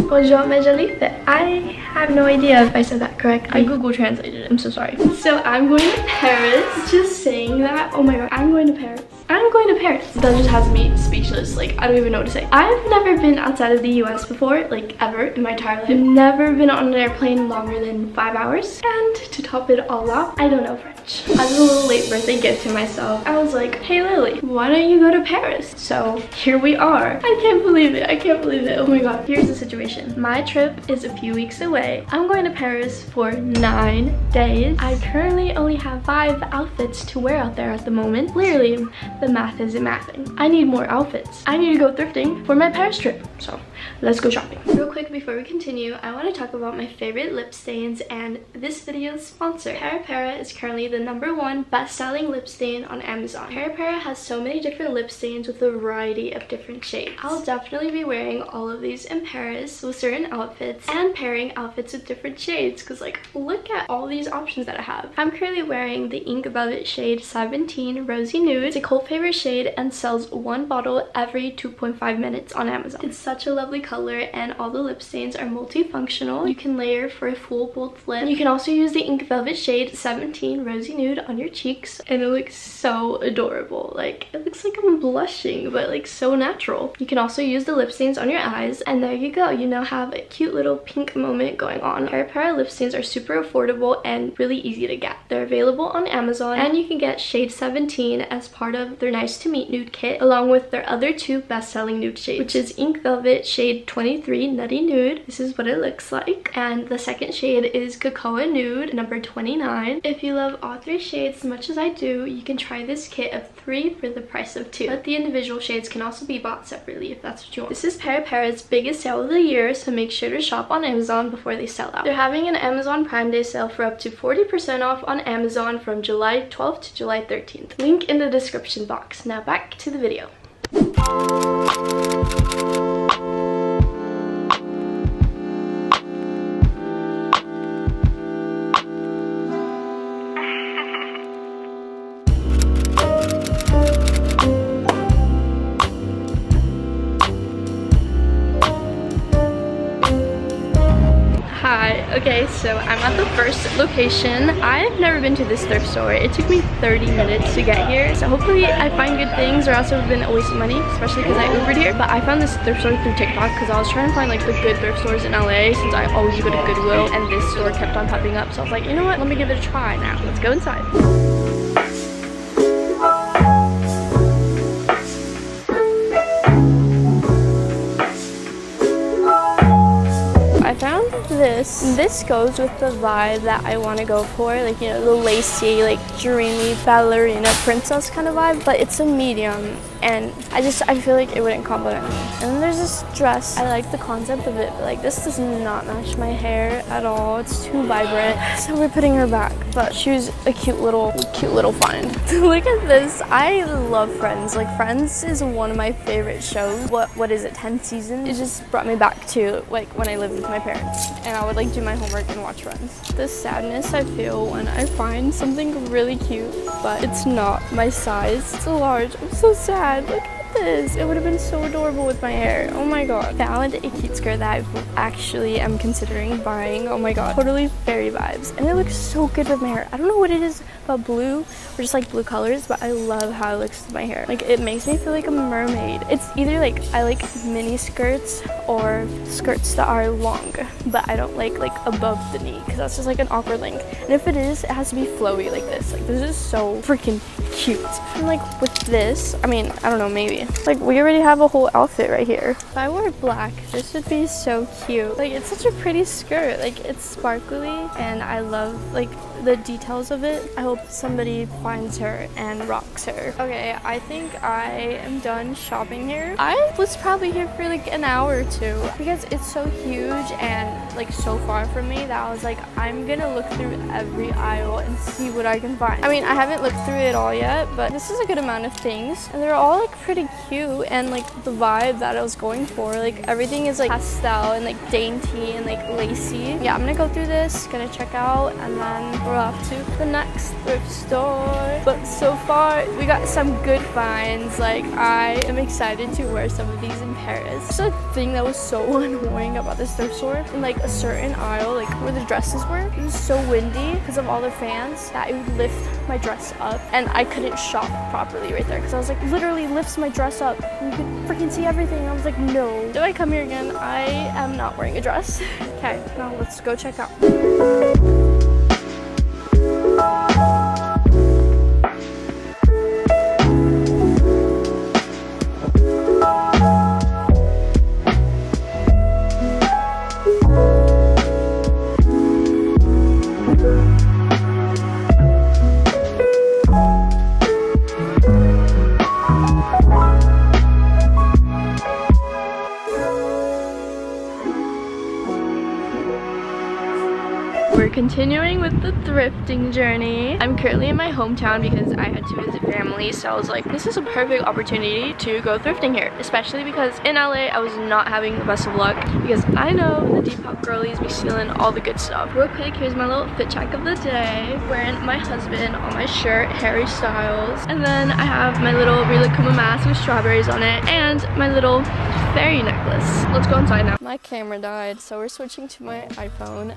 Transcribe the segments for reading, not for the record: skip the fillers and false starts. Bonjour, Major Lisa. I have no idea if I said that correctly. I Google translated it. I'm so sorry. So I'm going to Paris. Just saying that. Oh my god, I'm going to Paris. I'm going to Paris. That just has me speechless. Like, I don't even know what to say. I've never been outside of the US before, like ever in my entire life. I've never been on an airplane longer than 5 hours. And to top it all off, I don't know French. As a little late birthday gift to myself, I was like, hey Lily, why don't you go to Paris? So here we are. I can't believe it. I can't believe it. Oh my god. Here's the situation. My trip is a few weeks away. I'm going to Paris for 9 days. I currently only have 5 outfits to wear out there at the moment. Literally, the math isn't mathing. I need more outfits. I need to go thrifting for my Paris trip. So let's go shopping. Real quick before we continue, I want to talk about my favorite lip stains and this video's sponsor. Peripera is currently the #1 best selling lip stain on Amazon. Peripera has so many different lip stains with a variety of different shades. I'll definitely be wearing all of these in Paris with certain outfits and pairing outfits with different shades because like look at all these options that I have. I'm currently wearing the Ink Above It shade 17 Rosy Nude. It's a cold favorite shade and sells 1 bottle every 2.5 minutes on Amazon. It's such a lovely color and all the lip stains are multifunctional. You can layer for a full bold lip. You can also use the Ink Velvet shade 17 Rosy Nude on your cheeks and it looks so adorable. Like it looks like I'm blushing but like so natural. You can also use the lip stains on your eyes and there you go. You now have a cute little pink moment going on. Peripera lip stains are super affordable and really easy to get. They're available on Amazon and you can get shade 17 as part of their Nice to Meet nude kit along with their other 2 best-selling nude shades, which is Ink Velvet shade 23 Nutty Nude. This is what it looks like. And the second shade is Cocoa Nude number 29. If you love all 3 shades as much as I do, you can try this kit of 3 for the price of 2. But the individual shades can also be bought separately if that's what you want. This is Peripera's biggest sale of the year, so make sure to shop on Amazon before they sell out. They're having an Amazon Prime Day sale for up to 40% off on Amazon from July 12th to July 13th. Link in the description box. Now back to the video. Okay, so I'm at the first location. I've never been to this thrift store. It took me 30 minutes to get here. So hopefully I find good things or else it would have been a waste of money, especially because I Ubered here. But I found this thrift store through TikTok because I was trying to find like the good thrift stores in LA since I always go to Goodwill and this store kept on popping up. So I was like, you know what? Let me give it a try now. Let's go inside. This goes with the vibe that I want to go for, like, you know, the lacy, like, dreamy ballerina princess kind of vibe, but it's a medium and I feel like it wouldn't compliment me. And then there's this dress. I like the concept of it, but like this does not match my hair at all. It's too vibrant, so we're putting her back. But she was a cute little find. Look at this. I love Friends. Like Friends is one of my favorite shows. What is it, 10 seasons? It just brought me back to like when I lived with my parents and I would like do my homework and watch Friends. The sadness I feel when I find something really cute, but it's not my size. It's a large. I'm so sad. Look at this. It would have been so adorable with my hair. Oh my god. Found a cute skirt that I actually am considering buying. Oh my god. Totally fairy vibes. And it looks so good with my hair. I don't know what it is about blue or just like blue colors, but I love how it looks with my hair. Like it makes me feel like a mermaid. It's either like I like mini skirts or skirts that are long, but I don't like above the knee because that's just like an awkward length. And if it is, it has to be flowy like this. Like this is so freaking cute. And like with this, I mean, I don't know, maybe. Like, we already have a whole outfit right here. If I wore black, this would be so cute. Like, it's such a pretty skirt. Like, it's sparkly, and I love, like, the details of it. I hope somebody finds her and rocks her. Okay, I think I am done shopping here. I was probably here for, like, an hour or two because it's so huge and, like, so far from me that I was like, I'm gonna look through every aisle and see what I can find. I mean, I haven't looked through it all yet, but this is a good amount of things, and they're all like pretty cute and like the vibe that I was going for. Like everything is like pastel and like dainty and like lacy. Yeah, I'm gonna go through this, gonna check out, and then we're off to the next thrift store. But so far we got some good finds. Like I am excited to wear some of these in Paris. Just a thing that was so annoying about this thrift store, in like a certain aisle, like where the dresses were, it was so windy because of all the fans that it would lift my dress up, and I couldn't shop properly right there because I was like, literally lifts my dress up and you can freaking see everything. I was like, no, do I come here again? I am not wearing a dress. Okay, now let's go check out. Continuing with the thrifting journey. I'm currently in my hometown because I had to visit family, so I was like, this is a perfect opportunity to go thrifting here, especially because in LA I was not having the best of luck, because I know the Depop girlies be stealing all the good stuff. Real quick, here's my little fit check of the day. Wearing my husband on my shirt, Harry Styles, and then I have my little Rila Kuma mask with strawberries on it and my little fairy necklace. Let's go inside now. My camera died, so we're switching to my iPhone.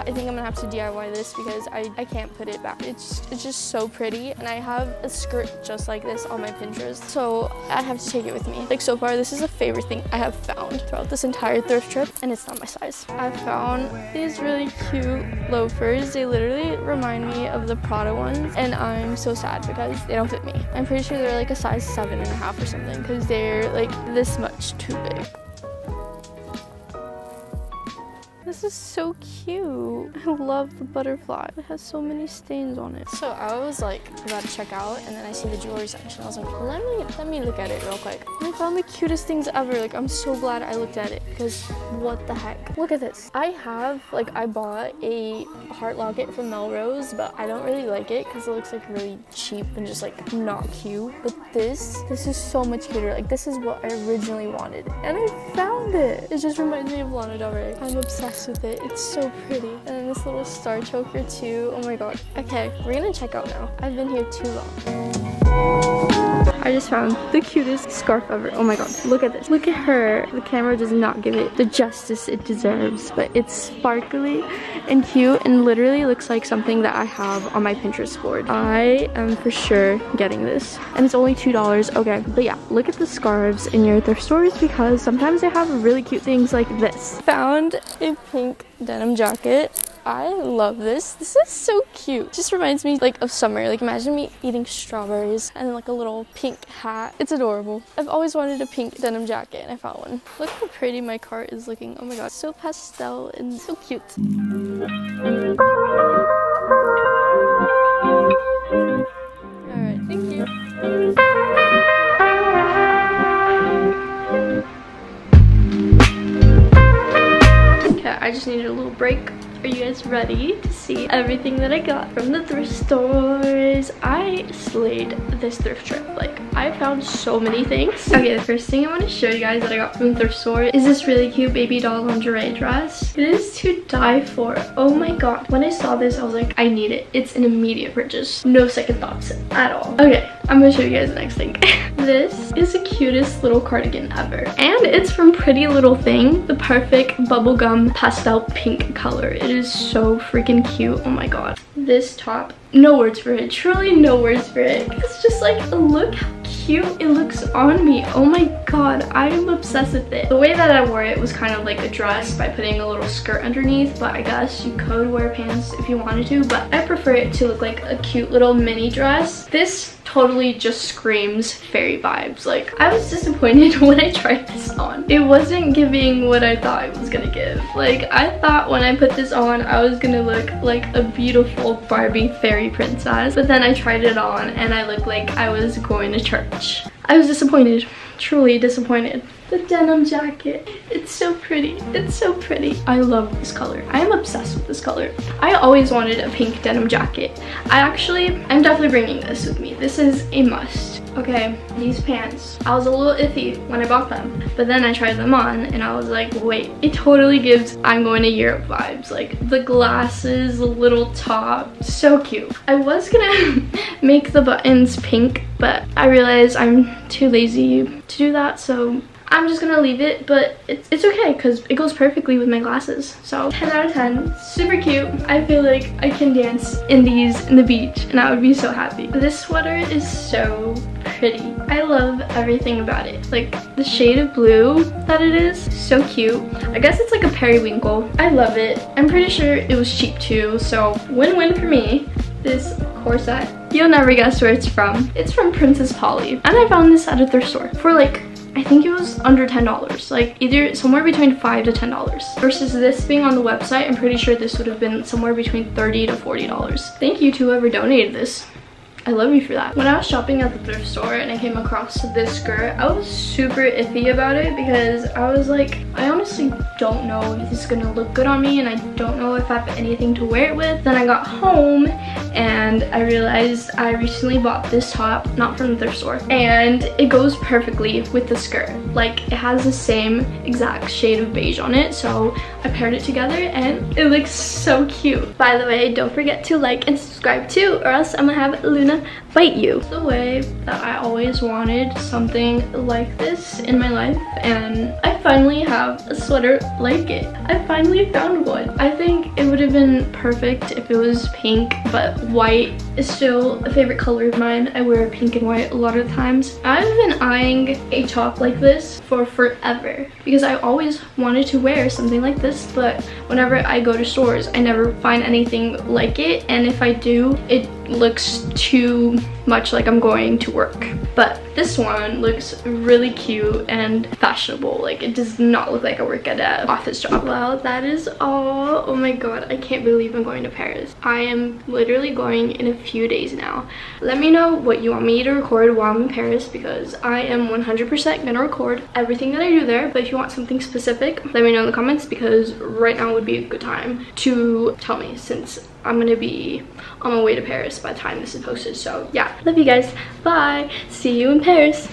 I think I'm gonna have to DIY this because I can't put it back. It's just so pretty, and I have a skirt just like this on my Pinterest, so I have to take it with me. Like, so far this is the favorite thing I have found throughout this entire thrift trip, and it's not my size. I found these really cute loafers. They literally remind me of the Prada ones, and I'm so sad because they don't fit me. I'm pretty sure they're like a size 7.5 or something because they're like this much too big. This is so cute. I love the butterfly. It has so many stains on it. So I was like about to check out, and then I see the jewelry section. I was like, let me look at it real quick. And I found the cutest things ever. Like, I'm so glad I looked at it because what the heck? Look at this. I have, like, I bought a heart locket from Melrose, but I don't really like it because it looks like really cheap and just like not cute. But this is so much cuter. Like, this is what I originally wanted, and I found it. It just reminds me of Lana Del Rey. I'm obsessed with it. It's so pretty. And then this little star choker too. Oh my god. Okay, we're gonna check out now. I've been here too long. I just found the cutest scarf ever. Oh my god, look at this. Look at her. The camera does not give it the justice it deserves, but it's sparkly and cute and literally looks like something that I have on my Pinterest board. I am for sure getting this, and it's only $2. Okay, but yeah, look at the scarves in your thrift stores because sometimes they have really cute things like this. Found a pink denim jacket. I love this. This is so cute. Just reminds me like of summer. Like, imagine me eating strawberries and like a little pink hat. It's adorable. I've always wanted a pink denim jacket, and I found one. Look how pretty my cart is looking. Oh my god, so pastel and so cute. I just needed a little break. Are you guys ready to see everything that I got from the thrift stores? I slayed this thrift trip. Like, I found so many things. Okay, the first thing I want to show you guys that I got from the thrift store is this really cute baby doll lingerie dress. It is to die for. Oh my god. When I saw this, I was like, I need it. It's an immediate purchase. No second thoughts at all. Okay, I'm gonna show you guys the next thing. This is the cutest little cardigan ever, and it's from Pretty Little Thing. The perfect bubblegum pastel pink color. It is so freaking cute. Oh my god. This top, no words for it. Truly no words for it. It's just like, look how cute it looks on me. Oh my god, I am obsessed with it. The way that I wore it was kind of like a dress by putting a little skirt underneath, but I guess you could wear pants if you wanted to, but I prefer it to look like a cute little mini dress. This totally just screams fairy vibes. Like, I was disappointed when I tried this on. It wasn't giving what I thought it was gonna give. Like, I thought when I put this on, I was gonna look like a beautiful Barbie fairy princess, but then I tried it on and I looked like I was going to church. I was disappointed, truly disappointed. The denim jacket, it's so pretty, it's so pretty. I love this color. I am obsessed with this color. I always wanted a pink denim jacket. I'm definitely bringing this with me. This is a must. Okay, these pants. I was a little iffy when I bought them, but then I tried them on and I was like, wait, it totally gives I'm going to Europe vibes. Like the glasses, the little top, so cute. I was gonna make the buttons pink, but I realized I'm too lazy to do that, so I'm just gonna leave it, but it's okay because it goes perfectly with my glasses. So 10 out of 10, super cute. I feel like I can dance in these in the beach and I would be so happy. This sweater is so pretty. I love everything about it. Like the shade of blue that it is, so cute. I guess it's like a periwinkle. I love it. I'm pretty sure it was cheap too, so win-win for me. This corset, you'll never guess where it's from. It's from Princess Polly, and I found this at a thrift store for like, I think it was under $10, like either somewhere between $5 to $10. Versus this being on the website, I'm pretty sure this would have been somewhere between $30 to $40. Thank you to whoever donated this. I love you for that. When I was shopping at the thrift store and I came across this skirt, I was super iffy about it because I was like, I honestly don't know if this is gonna look good on me and I don't know if I have anything to wear it with. Then I got home and I realized I recently bought this top, not from the thrift store, and it goes perfectly with the skirt. Like it has the same exact shade of beige on it, so I paired it together and it looks so cute. By the way, don't forget to like and subscribe too, or else I'm gonna have Luna bite you. The way that I always wanted something like this in my life, and I finally have a sweater like it. I finally found one. I think it would have been perfect if it was pink, but white is still a favorite color of mine. I wear pink and white a lot of times. I've been eyeing a top like this for forever because I always wanted to wear something like this, but whenever I go to stores I never find anything like it, and if I do, it looks too much like I'm going to work. But this one looks really cute and fashionable. Like it does not look like I work at an office job. Well, that is all. Oh my god, I can't believe I'm going to Paris. I am literally going in a few days now. Let me know what you want me to record while I'm in Paris, because I am 100% gonna record everything that I do there. But if you want something specific, let me know in the comments, because right now would be a good time to tell me, since I'm gonna be on my way to Paris by the time this is posted. So yeah, love you guys, bye, see you in Paris.